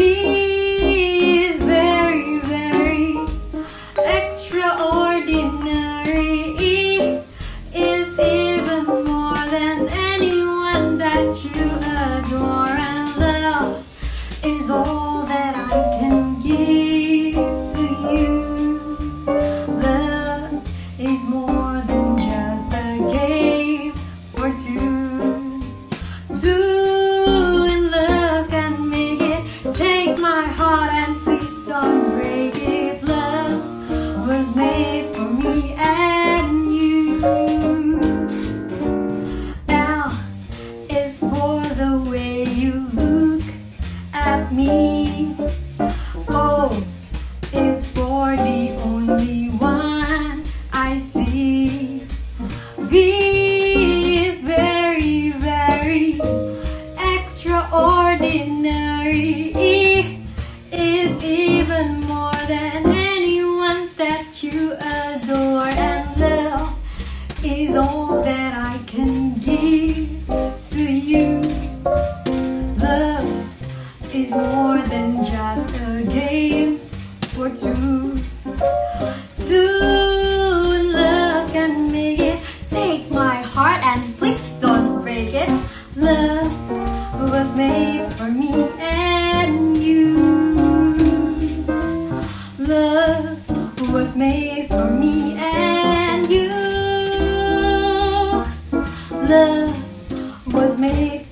He's very, very extraordinary. Is even more than anyone that you adore and love. Is all that I can give to you. Love is more than just a game for two. My heart, and please don't break it. Love was made for me and you. L is for the way you look at me. O is for the only one I see. V is very, very extraordinary. Even more than anyone that you adore and love is all that I can give to you. Love is more than just a game for two. Two in love can make it. Take my heart and please don't break it. Love was made for me and you. Love was made for me and you. Love was made